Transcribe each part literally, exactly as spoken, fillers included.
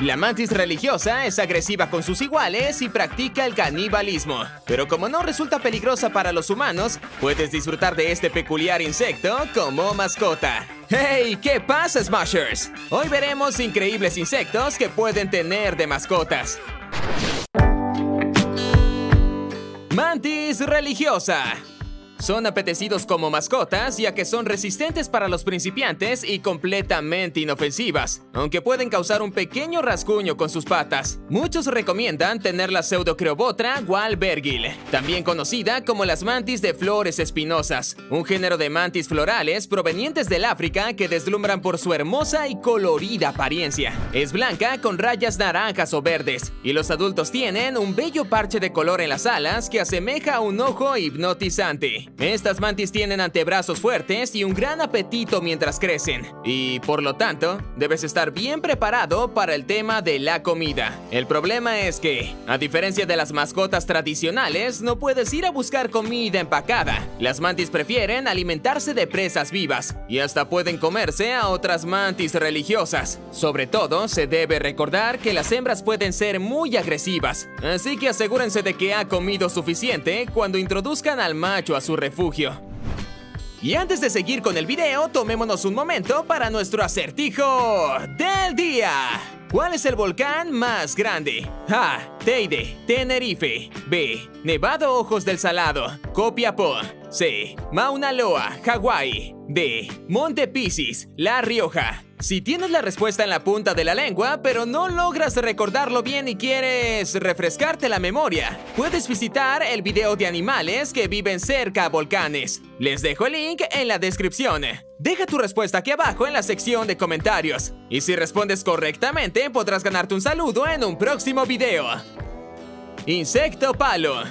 La mantis religiosa es agresiva con sus iguales y practica el canibalismo. Pero como no resulta peligrosa para los humanos, puedes disfrutar de este peculiar insecto como mascota. ¡Hey! ¿Qué pasa, Smashers? Hoy veremos increíbles insectos que pueden tener de mascotas. Mantis religiosa. Son apetecidos como mascotas ya que son resistentes para los principiantes y completamente inofensivas, aunque pueden causar un pequeño rasguño con sus patas. Muchos recomiendan tener la pseudo-creobotra walbergil, también conocida como las mantis de flores espinosas, un género de mantis florales provenientes del África que deslumbran por su hermosa y colorida apariencia. Es blanca con rayas naranjas o verdes, y los adultos tienen un bello parche de color en las alas que asemeja a un ojo hipnotizante. Estas mantis tienen antebrazos fuertes y un gran apetito mientras crecen, y por lo tanto, debes estar bien preparado para el tema de la comida. El problema es que, a diferencia de las mascotas tradicionales, no puedes ir a buscar comida empacada. Las mantis prefieren alimentarse de presas vivas, y hasta pueden comerse a otras mantis religiosas. Sobre todo, se debe recordar que las hembras pueden ser muy agresivas, así que asegúrense de que ha comido suficiente cuando introduzcan al macho a su refugio. Y antes de seguir con el video, tomémonos un momento para nuestro acertijo del día. ¿Cuál es el volcán más grande? A. Teide, Tenerife. B. Nevado Ojos del Salado, Copiapó. C. Mauna Loa, Hawái. D. Monte Pisces, La Rioja. Si tienes la respuesta en la punta de la lengua, pero no logras recordarlo bien y quieres refrescarte la memoria, puedes visitar el video de animales que viven cerca a volcanes. Les dejo el link en la descripción. Deja tu respuesta aquí abajo en la sección de comentarios. Y si respondes correctamente, podrás ganarte un saludo en un próximo video. Insecto palo.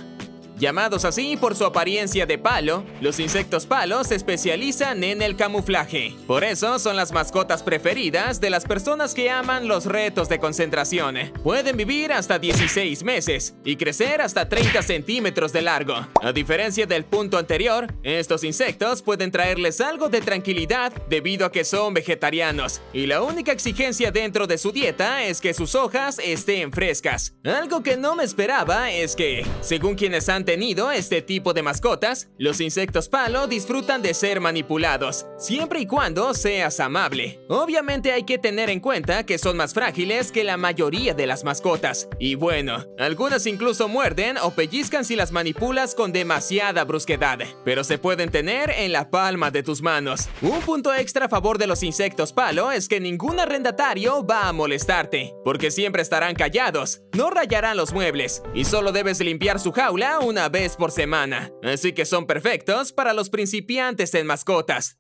Llamados así por su apariencia de palo, los insectos palos se especializan en el camuflaje. Por eso son las mascotas preferidas de las personas que aman los retos de concentración. Pueden vivir hasta dieciséis meses y crecer hasta treinta centímetros de largo. A diferencia del punto anterior, estos insectos pueden traerles algo de tranquilidad debido a que son vegetarianos. Y la única exigencia dentro de su dieta es que sus hojas estén frescas. Algo que no me esperaba es que, según quienes han tenido este tipo de mascotas, los insectos palo disfrutan de ser manipulados, siempre y cuando seas amable. Obviamente hay que tener en cuenta que son más frágiles que la mayoría de las mascotas. Y bueno, algunas incluso muerden o pellizcan si las manipulas con demasiada brusquedad, pero se pueden tener en la palma de tus manos. Un punto extra a favor de los insectos palo es que ningún arrendatario va a molestarte, porque siempre estarán callados, no rayarán los muebles, y solo debes limpiar su jaula una una vez por semana, así que son perfectos para los principiantes en mascotas.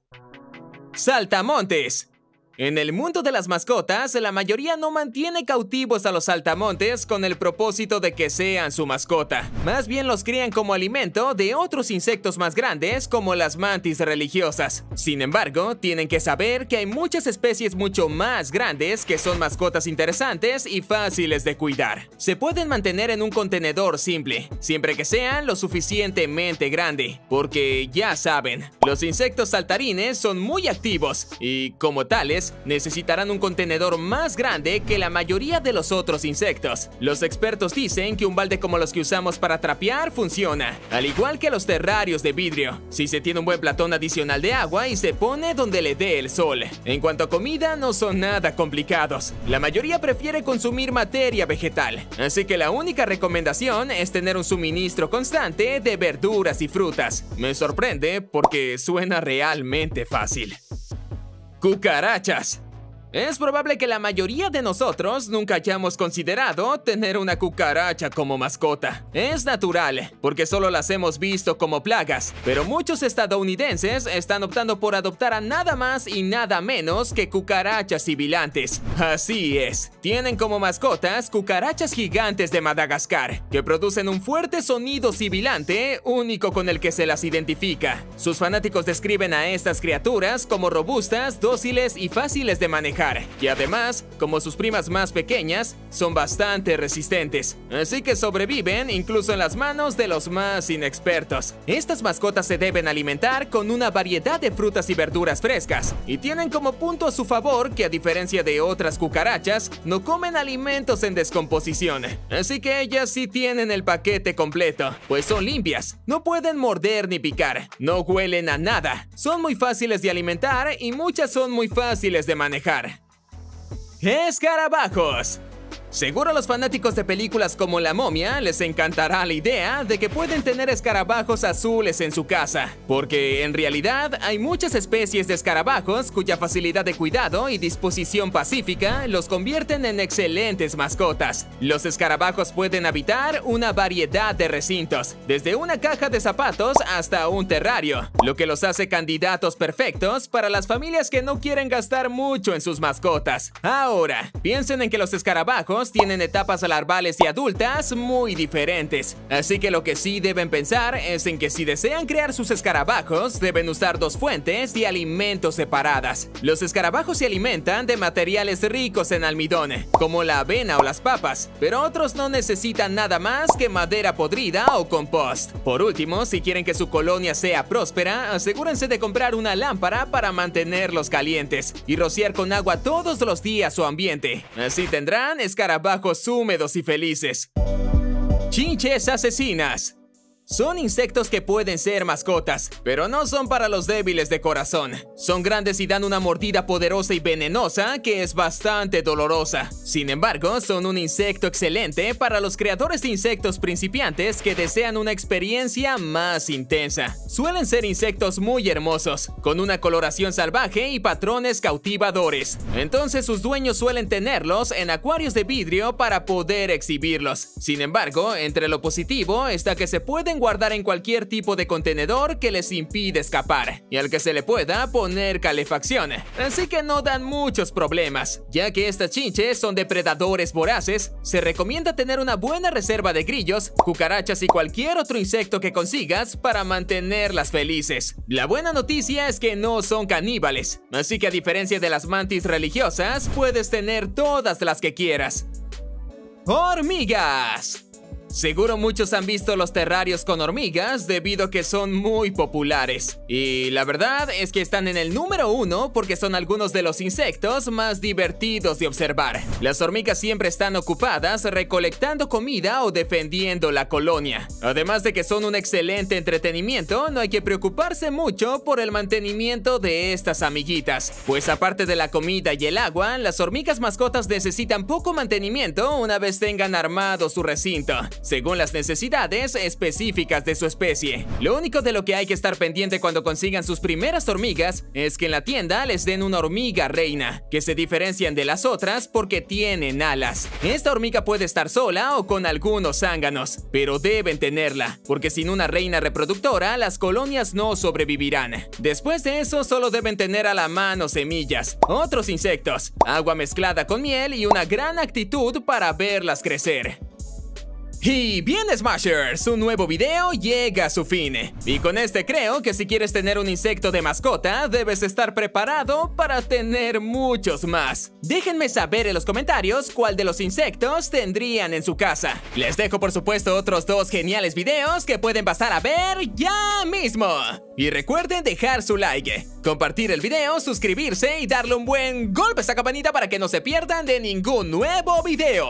Saltamontes. En el mundo de las mascotas, la mayoría no mantiene cautivos a los saltamontes con el propósito de que sean su mascota. Más bien los crían como alimento de otros insectos más grandes como las mantis religiosas. Sin embargo, tienen que saber que hay muchas especies mucho más grandes que son mascotas interesantes y fáciles de cuidar. Se pueden mantener en un contenedor simple, siempre que sean lo suficientemente grande, porque ya saben, los insectos saltarines son muy activos y, como tales, necesitarán un contenedor más grande que la mayoría de los otros insectos. Los expertos dicen que un balde como los que usamos para trapear funciona, al igual que los terrarios de vidrio, si se tiene un buen platón adicional de agua y se pone donde le dé el sol. En cuanto a comida, no son nada complicados. La mayoría prefiere consumir materia vegetal, así que la única recomendación es tener un suministro constante de verduras y frutas. Me sorprende porque suena realmente fácil. Cucarachas. Es probable que la mayoría de nosotros nunca hayamos considerado tener una cucaracha como mascota. Es natural, porque solo las hemos visto como plagas, pero muchos estadounidenses están optando por adoptar a nada más y nada menos que cucarachas sibilantes. Así es, tienen como mascotas cucarachas gigantes de Madagascar, que producen un fuerte sonido sibilante único con el que se las identifica. Sus fanáticos describen a estas criaturas como robustas, dóciles y fáciles de manejar. dejar, y además, como sus primas más pequeñas, son bastante resistentes, así que sobreviven incluso en las manos de los más inexpertos. Estas mascotas se deben alimentar con una variedad de frutas y verduras frescas, y tienen como punto a su favor que, a diferencia de otras cucarachas, no comen alimentos en descomposición, así que ellas sí tienen el paquete completo, pues son limpias, no pueden morder ni picar, no huelen a nada, son muy fáciles de alimentar y muchas son muy fáciles de manejar. ¡Escarabajos! Seguro a los fanáticos de películas como La Momia les encantará la idea de que pueden tener escarabajos azules en su casa, porque en realidad hay muchas especies de escarabajos cuya facilidad de cuidado y disposición pacífica los convierten en excelentes mascotas. Los escarabajos pueden habitar una variedad de recintos, desde una caja de zapatos hasta un terrario, lo que los hace candidatos perfectos para las familias que no quieren gastar mucho en sus mascotas. Ahora, piensen en que los escarabajos tienen etapas larvales y adultas muy diferentes, así que lo que sí deben pensar es en que si desean crear sus escarabajos, deben usar dos fuentes y alimentos separadas. Los escarabajos se alimentan de materiales ricos en almidón, como la avena o las papas, pero otros no necesitan nada más que madera podrida o compost. Por último, si quieren que su colonia sea próspera, asegúrense de comprar una lámpara para mantenerlos calientes y rociar con agua todos los días su ambiente, así tendrán escarabajos Escarabajos húmedos y felices. Chinches asesinas. Son insectos que pueden ser mascotas, pero no son para los débiles de corazón. Son grandes y dan una mordida poderosa y venenosa que es bastante dolorosa. Sin embargo, son un insecto excelente para los creadores de insectos principiantes que desean una experiencia más intensa. Suelen ser insectos muy hermosos, con una coloración salvaje y patrones cautivadores. Entonces sus dueños suelen tenerlos en acuarios de vidrio para poder exhibirlos. Sin embargo, entre lo positivo está que se pueden guardar en cualquier tipo de contenedor que les impide escapar, y al que se le pueda poner calefacción, así que no dan muchos problemas. Ya que estas chinches son depredadores voraces, se recomienda tener una buena reserva de grillos, cucarachas y cualquier otro insecto que consigas para mantenerlas felices. La buena noticia es que no son caníbales, así que a diferencia de las mantis religiosas, puedes tener todas las que quieras. ¡Hormigas! Seguro muchos han visto los terrarios con hormigas debido a que son muy populares. Y la verdad es que están en el número uno porque son algunos de los insectos más divertidos de observar. Las hormigas siempre están ocupadas recolectando comida o defendiendo la colonia. Además de que son un excelente entretenimiento, no hay que preocuparse mucho por el mantenimiento de estas amiguitas, pues aparte de la comida y el agua, las hormigas mascotas necesitan poco mantenimiento una vez tengan armado su recinto, según las necesidades específicas de su especie. Lo único de lo que hay que estar pendiente cuando consigan sus primeras hormigas es que en la tienda les den una hormiga reina, que se diferencian de las otras porque tienen alas. Esta hormiga puede estar sola o con algunos zánganos, pero deben tenerla, porque sin una reina reproductora las colonias no sobrevivirán. Después de eso solo deben tener a la mano semillas, otros insectos, agua mezclada con miel y una gran actitud para verlas crecer. Y bien, Smashers, un nuevo video llega a su fin. Y con este creo que si quieres tener un insecto de mascota, debes estar preparado para tener muchos más. Déjenme saber en los comentarios cuál de los insectos tendrían en su casa. Les dejo por supuesto otros dos geniales videos que pueden pasar a ver ya mismo. Y recuerden dejar su like, compartir el video, suscribirse y darle un buen golpe a esa campanita para que no se pierdan de ningún nuevo video.